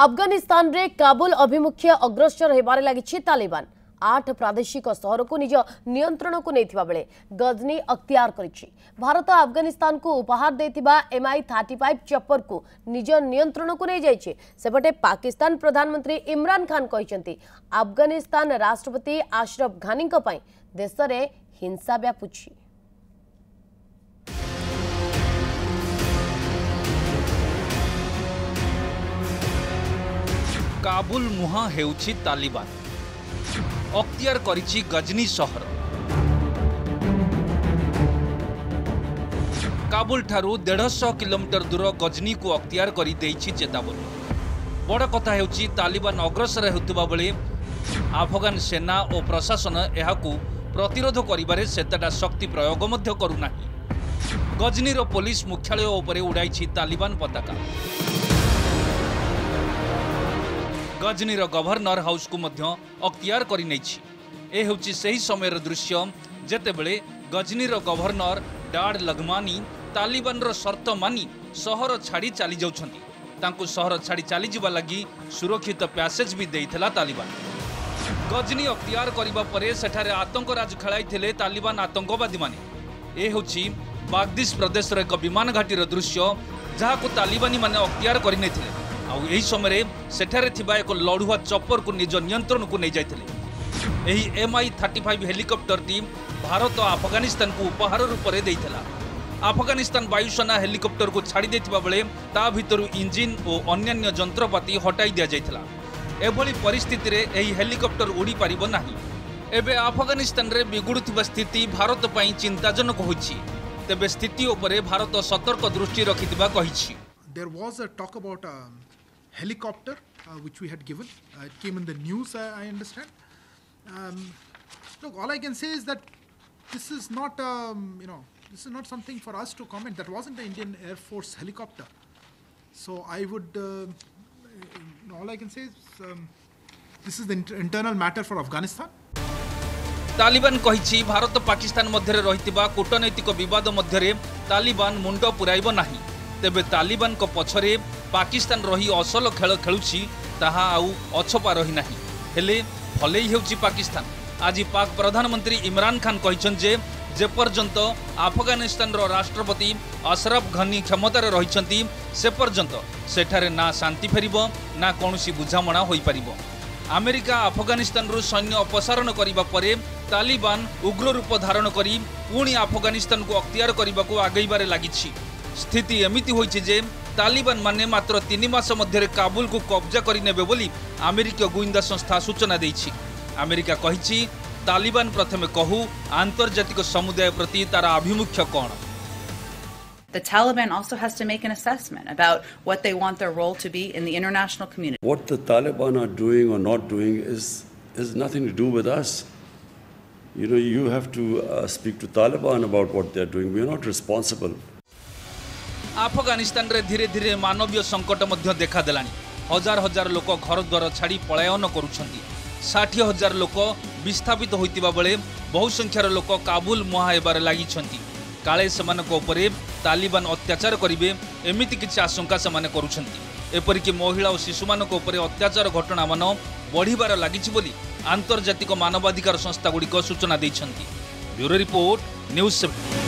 अफगानिस्तान रे काबुल अभिमुख्य अग्रसर होबार लागिछि तालिबान। 8 प्रादेशिक सहर को निज नियंत्रण को नेथिबा बेले गजनी अख्तियार करिछि। भारत अफगानिस्तान को उपहार देथिबा MI 35 चपर को निज नियंत्रण को नै जाइछि। सेपटे पाकिस्तान प्रधानमंत्री इमरान खान कहिसंती अफगानिस्तान राष्ट्रपति आशरफ घानी को पई देश रे हिंसा व्यापुछि। काबुल मुहा हेउछि तालिबान अख्तियार करिछि गजनी शहर। काबुल ठारू 150 किलोमीटर दूर गजनी को अख्तियार करि देछि चेतावनी। बड़ कथा हेउछि तालिबान अग्रसर हेतुबा बेले अफगान सेना और प्रशासन एहाकू प्रतिरोध करिबारे सेतटा शक्ति प्रयोग मध्य करुनाहि। गजनी रो पुलिस मुख्यालय उपरे उड़ाइछि तालिबान पताका। गजनी रो गवर्नर हाउस को मध्य अख्तियार करि नै छि। ए होछि सही समय रो दृश्य जेतेबेले गजनी रो गवर्नर डाड लगमानी तालिबान रो शर्त मानि शहर छाड़ी चली जाउछंती। तांको शहर छाड़ी चली जिबा लागि सुरक्षित पैसेज भी देइथला तालिबान। गजनी अख्तियार करिबा परे सेठारे आतंक राज खेलाइथिले तालिबान आतंकवादी माने। ए होछि बागदिश प्रदेश रो एक विमान घाटी रो दृश्य जहाको तालिबानी माने अख्तियार करि नै थिले। आउ यही समय सेठारे थिबा एको लड़ुआ चपर को निज नियंत्रण को नै जाइथिले। एही MI-35 हेलिकॉप्टर टीम भारत और अफगानिस्तान को उपहार रूप में देइथला। अफगानिस्तान वायुसेना हेलिकॉप्टर को छाड़ी देथिबा बेले ता भितरु इंजिन और अन्य जंत्रपाति हटाई दिया जाइथला। एभली परिस्थिति रे एही हेलिकॉप्टर उड़ी पारिबो नाही। एबे अफगानिस्तान रे बिगुडुथिबा स्थिति भारत पई चिंताजनक होइछि। तेबे स्थिति उपरे भारत सतर्क दृष्टि रखिथिबा कहिछि। There was a talk about helicopter which we had given. It came in the news, I understand. Look, all I can say is that this is not, this is not something for us to comment. That wasn't the Indian Air Force helicopter. So I would, all I can say is this is the internal matter for Afghanistan. Taliban कहिछि Bharat Pakistan मध्यरे रहितिबा कूटनैतिक विवाद मध्यरे तालिबान मुंड पुराइबो नाही। तेबे तालिबान को पछरे पाकिस्तान रही असल खेल खेलुछि ताहा आउ अछपा रही नाही। हेले भले हेउछि पाकिस्तान। आज पाक प्रधानमंत्री इमरान खान कहिसन जे जेपर्यंत अफगानिस्तान रो राष्ट्रपति अशरफ घनी क्षमतार रहिसंती से पर्यंत सेठारे ना शांति फेरिबो ना कोनोसी बुझामणा होई पारिबो। अमेरिका अफगानिस्तान रो सैन्य अपसारण करिबा परे तालिबान उग्र रूप धारण करी पुणी अफगानिस्तान को अख्तियार करिबाको आगैबारे लागिछि। स्थिति एमिति होइछि जे तालिबान माने मात्र 3 मास मध्यरे काबुल को कब्जा करिनेबे बोली अमेरिका गुइंदा संस्था सूचना देइछि। अमेरिका कहिछि तालिबान प्रथमे कहू आंतरराष्ट्रीय समुदाय प्रति तारा अभिमुख्य कोन। The Taliban also has to make an assessment about what they want their role to be in the international community. What the Taliban are doing or not doing is nothing to do with us. You know, you have to speak to Taliban about what they are doing. We are not responsible. Afghanistan रे धीरे धीरे मानवीय संकट मध्य देखा देलानी। हजार हजार लोक घर द्वार छाड़ी पलायन करुछंती। 60,000 लोक विस्थापित होइतिबा बेले बहु संख्यार लोक काबुल मुहा हेबार लागिछंती। काले सेमानक उपरे तालिबान अत्याचार करिवे एमिति किछि आशंका सेमाने करुछंती। एपरिकि महिला और शिशुमानक उपरे अत्याचार घटना मान बढ़िबार लागिछि बोली आंतरराष्ट्रीय मानवाधिकार संस्थागुड़िक सूचना देइछंती। Bureau report news 7।